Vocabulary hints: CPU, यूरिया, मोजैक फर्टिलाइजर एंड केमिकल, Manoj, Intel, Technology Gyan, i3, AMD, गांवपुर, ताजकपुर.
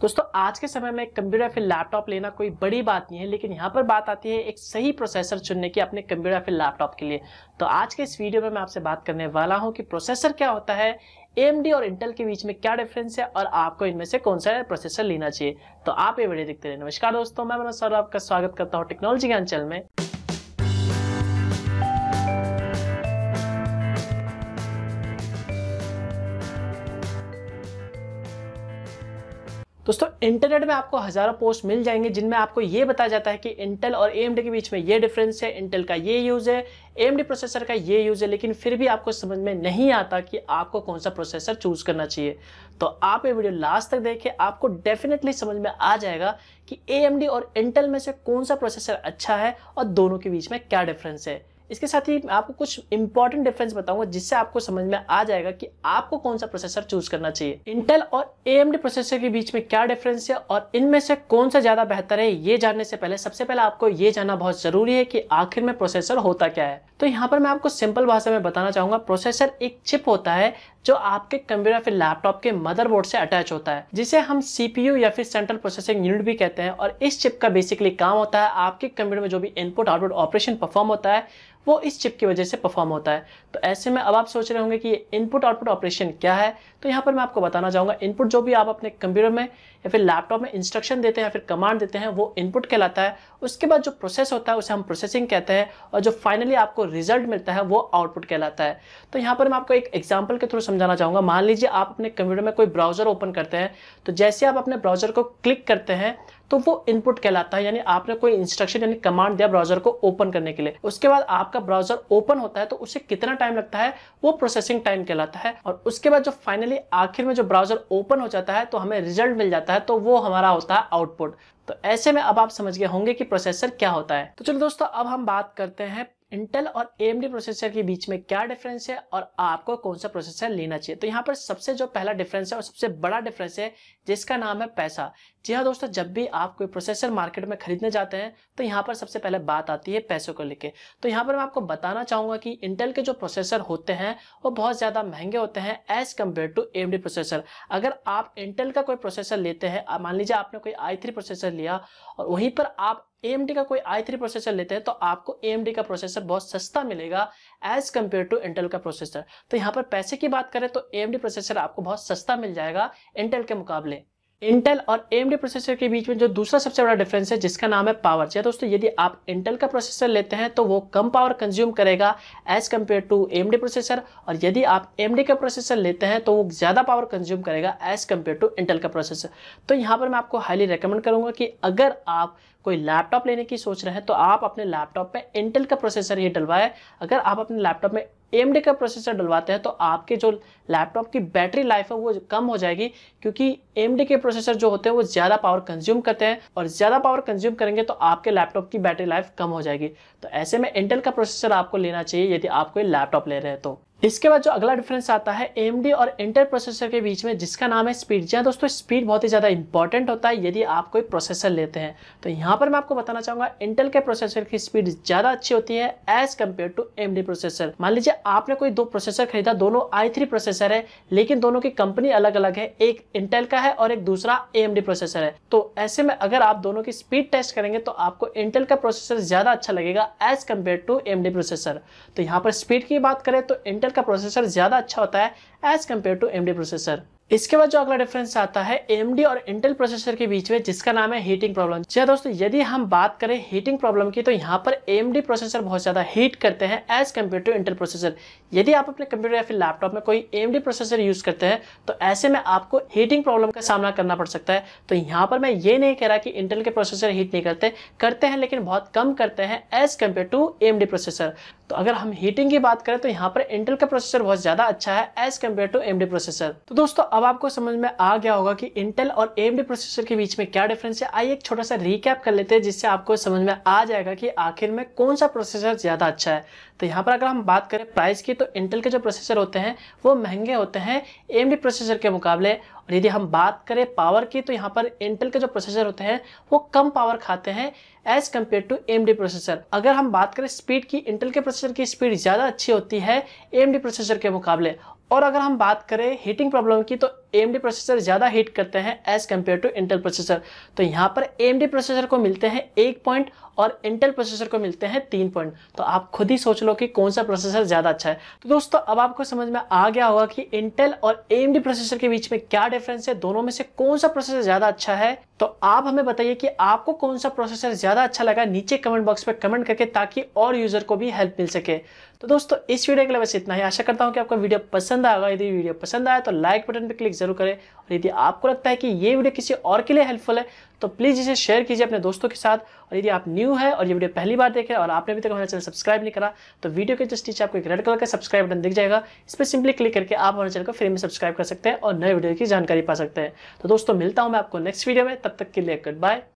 दोस्तों आज के समय में कंप्यूटर या फिर लैपटॉप लेना कोई बड़ी बात नहीं है, लेकिन यहाँ पर बात आती है एक सही प्रोसेसर चुनने की अपने कंप्यूटर या फिर लैपटॉप के लिए। तो आज के इस वीडियो में मैं आपसे बात करने वाला हूँ कि प्रोसेसर क्या होता है, AMD और Intel के बीच में क्या डिफरेंस है और आपको इनमें से कौन सा प्रोसेसर लेना चाहिए। तो आप ये वीडियो देखते रहे। नमस्कार दोस्तों, मैं मनोज सर आपका स्वागत करता हूँ टेक्नोलॉजी ज्ञान चैनल में। दोस्तों इंटरनेट में आपको हजारों पोस्ट मिल जाएंगे जिनमें आपको ये बताया जाता है कि इंटेल और AMD के बीच में ये डिफरेंस है, इंटेल का ये यूज़ है, AMD प्रोसेसर का ये यूज़ है, लेकिन फिर भी आपको समझ में नहीं आता कि आपको कौन सा प्रोसेसर चूज़ करना चाहिए। तो आप ये वीडियो लास्ट तक देखें, आपको डेफिनेटली समझ में आ जाएगा कि AMD और इंटेल में से कौन सा प्रोसेसर अच्छा है और दोनों के बीच में क्या डिफरेंस है। इसके साथ ही मैं आपको कुछ इंपॉर्टेंट डिफरेंस बताऊंगा जिससे आपको समझ में आ जाएगा कि आपको कौन सा प्रोसेसर चूज करना चाहिए। इंटेल और AMD प्रोसेसर के बीच में क्या डिफरेंस है और इनमें से कौन सा ज्यादा बेहतर है, ये जानने से पहले सबसे पहले आपको ये जानना बहुत जरूरी है कि आखिर में प्रोसेसर होता क्या है। तो यहाँ पर मैं आपको सिंपल भाषा में बताना चाहूंगा, प्रोसेसर एक चिप होता है जो आपके कंप्यूटर या फिर लैपटॉप के मदरबोर्ड से अटैच होता है, जिसे हम CPU या फिर सेंट्रल प्रोसेसिंग यूनिट भी कहते हैं। और इस चिप का बेसिकली काम होता है आपके कंप्यूटर में जो भी इनपुट आउटपुट ऑपरेशन परफॉर्म होता है वो इस चिप की वजह से परफॉर्म होता है। तो ऐसे में अब आप सोच रहे होंगे कि ये इनपुट आउटपुट ऑपरेशन क्या है। तो यहाँ पर मैं आपको बताना चाहूँगा, इनपुट जो भी आप अपने कंप्यूटर में या फिर लैपटॉप में इंस्ट्रक्शन देते हैं या फिर कमांड देते हैं वो इनपुट कहलाता है। उसके बाद जो प्रोसेस होता है उसे हम प्रोसेसिंग कहते हैं और जो फाइनली आपको रिजल्ट मिलता है वो आउटपुट कहलाता है। तो यहाँ पर मैं आपको एक एग्जाम्पल के थ्रू समझाना चाहूँगा। मान लीजिए आप अपने कंप्यूटर में कोई ब्राउजर ओपन करते हैं, तो जैसे आप अपने ब्राउजर को क्लिक करते हैं तो वो इनपुट कहलाता है, यानी आपने कोई इंस्ट्रक्शन यानी कमांड दिया ब्राउजर को ओपन करने के लिए। उसके बाद आपका ब्राउजर ओपन होता है तो उसे कितना टाइम लगता है वो प्रोसेसिंग टाइम कहलाता है। और उसके बाद जो फाइनली आखिर में जो ब्राउजर ओपन हो जाता है तो हमें रिजल्ट मिल जाता है, तो वो हमारा होता है आउटपुट। तो ऐसे में अब आप समझ गए होंगे कि प्रोसेसर क्या होता है। तो चलो दोस्तों, अब हम बात करते हैं इंटेल और AMD प्रोसेसर के बीच में क्या डिफरेंस है और आपको कौन सा प्रोसेसर लेना चाहिए। तो यहाँ पर सबसे जो पहला डिफरेंस है और सबसे बड़ा डिफरेंस है जिसका नाम है पैसा। जी हाँ दोस्तों, जब भी आप कोई प्रोसेसर मार्केट में खरीदने जाते हैं तो यहाँ पर सबसे पहले बात आती है पैसों को लेके। तो यहाँ पर मैं आपको बताना चाहूँगा कि इंटेल के जो प्रोसेसर होते हैं वो बहुत ज़्यादा महंगे होते हैं as compare to AMD processor. अगर आप इंटेल का कोई प्रोसेसर लेते हैं, मान लीजिए आपने कोई i3 प्रोसेसर लिया और वहीं पर आप AMD का कोई i3 प्रोसेसर लेते हैं तो आपको AMD का प्रोसेसर बहुत सस्ता मिलेगा एज कम्पेयर टू इंटेल का प्रोसेसर। तो यहाँ पर पैसे की बात करें तो AMD प्रोसेसर आपको बहुत सस्ता मिल जाएगा इंटेल के मुकाबले। इंटेल और AMD प्रोसेसर के बीच में जो दूसरा सबसे बड़ा डिफरेंस है जिसका नाम है पावर। जी दोस्तों, यदि आप इंटेल का प्रोसेसर लेते हैं तो वो कम पावर कंज्यूम करेगा as compare to AMD processor, और यदि आप AMD का प्रोसेसर लेते हैं तो वो ज़्यादा पावर कंज्यूम करेगा एज कम्पेयर टू इंटेल का प्रोसेसर। तो यहाँ पर मैं आपको हाईली रिकमेंड करूँगा कि अगर आप कोई लैपटॉप लेने की सोच रहे हैं तो आप अपने लैपटॉप में इंटेल का प्रोसेसर ही डलवाएं। अगर आप अपने लैपटॉप में AMD का प्रोसेसर डलवाते हैं तो आपके जो लैपटॉप की बैटरी लाइफ है वो कम हो जाएगी, क्योंकि AMD के प्रोसेसर जो होते हैं वो ज़्यादा पावर कंज्यूम करते हैं और ज़्यादा पावर कंज्यूम करेंगे तो आपके लैपटॉप की बैटरी लाइफ कम हो जाएगी। तो ऐसे में इंटेल का प्रोसेसर आपको लेना चाहिए यदि आप कोई लैपटॉप ले रहे हैं तो। इसके बाद जो अगला डिफरेंस आता है AMD और इंटेल प्रोसेसर के बीच में जिसका नाम है स्पीड। जी दोस्तों, स्पीड बहुत ही ज़्यादा इंपॉर्टेंट होता है यदि आप कोई प्रोसेसर लेते हैं। तो यहाँ पर मैं आपको बताना चाहूँगा इंटेल के प्रोसेसर की स्पीड ज़्यादा अच्छी होती है as compare to AMD processor. मान लीजिए आपने कोई दो प्रोसेसर खरीदा, दोनों i3 प्रोसेसर है, लेकिन दोनों की कंपनी अलग अलग है, एक इंटेल का है और एक दूसरा AMD प्रोसेसर है। तो ऐसे में अगर आप दोनों की स्पीड टेस्ट करेंगे तो आपको इंटेल का प्रोसेसर ज़्यादा अच्छा लगेगा as compare to AMD processor. तो यहाँ पर स्पीड की बात करें तो इंटेल का प्रोसेसर ज़्यादा अच्छा होता है as compare to AMD processor. इसके बाद जो अगला डिफरेंस आता है AMD और इंटेल प्रोसेसर के बीच में जिसका नाम है हीटिंग प्रॉब्लम। जी दोस्तों, यदि हम बात करें हीटिंग प्रॉब्लम की तो यहाँ पर AMD प्रोसेसर बहुत ज़्यादा हीट करते हैं as compare to Intel processor. यदि आप अपने कंप्यूटर या फिर लैपटॉप में कोई AMD प्रोसेसर यूज़ करते हैं तो ऐसे में आपको हीटिंग प्रॉब्लम का सामना करना पड़ सकता है। तो यहाँ पर मैं ये नहीं कह रहा कि इंटेल के प्रोसेसर हीट नहीं करते हैं लेकिन बहुत कम करते हैं as compare to AMD processor. तो अगर हम हीटिंग की बात करें तो यहाँ पर इंटेल का प्रोसेसर बहुत ज़्यादा अच्छा है as compare to AMD processor. तो दोस्तों, अब आपको समझ में आ गया होगा कि इंटेल और AMD प्रोसेसर के बीच में क्या डिफरेंस है। आइए एक छोटा सा रिकैप कर लेते हैं जिससे आपको समझ में आ जाएगा कि आखिर में कौन सा प्रोसेसर ज़्यादा अच्छा है। तो यहाँ पर अगर हम बात करें प्राइस की तो इंटेल के जो प्रोसेसर होते हैं वो महंगे होते हैं AMD प्रोसेसर के मुकाबले। और यदि हम बात करें पावर की तो यहाँ पर इंटेल के जो प्रोसेसर होते हैं वो कम पावर खाते हैं as compare to AMD processor. अगर हम बात करें स्पीड की, इंटेल के प्रोसेसर की स्पीड ज़्यादा अच्छी होती है AMD प्रोसेसर के मुकाबले। और अगर हम बात करें हीटिंग प्रॉब्लम की तो AMD प्रोसेसर ज़्यादा हीट करते हैं as compare to Intel processor. तो यहाँ पर AMD प्रोसेसर को मिलते हैं 1 पॉइंट और इंटेल प्रोसेसर को मिलते हैं 3 पॉइंट। तो आप खुद ही सोच लो कि कौन सा प्रोसेसर ज़्यादा अच्छा है। तो दोस्तों अब आपको समझ में आ गया होगा कि इंटेल और AMD प्रोसेसर के बीच में क्या डिफरेंस है, दोनों में से कौन सा प्रोसेसर ज़्यादा अच्छा है। तो आप हमें बताइए कि आपको कौन सा प्रोसेसर ज़्यादा अच्छा लगा नीचे कमेंट बॉक्स पर कमेंट करके, ताकि और यूज़र को भी हेल्प मिल सके। तो दोस्तों इस वीडियो के लिए बस इतना ही। आशा करता हूँ कि आपको वीडियो पसंद आएगा। यदि वीडियो पसंद आया तो लाइक बटन पर क्लिक जरूर करें, और यदि आपको लगता है कि ये वीडियो किसी और के लिए हेल्पफुल है तो प्लीज़ इसे शेयर कीजिए अपने दोस्तों के साथ। और यदि आप न्यू है और ये वीडियो पहली बार देख रहे हैं और आपने अभी तक हमारे चैनल सब्सक्राइब नहीं करा तो वीडियो के जस्ट नीचे आपको एक रेड कलर का सब्सक्राइब बटन दिख जाएगा। इस पर सिंपली क्लिक करके आप हमारे चैनल को फ्री में सब्सक्राइब कर सकते हैं और नए वीडियो की जानकारी पा सकते हैं। तो दोस्तों मिलता हूँ मैं आपको नेक्स्ट वीडियो में, तब तक के लिए गुड बाय।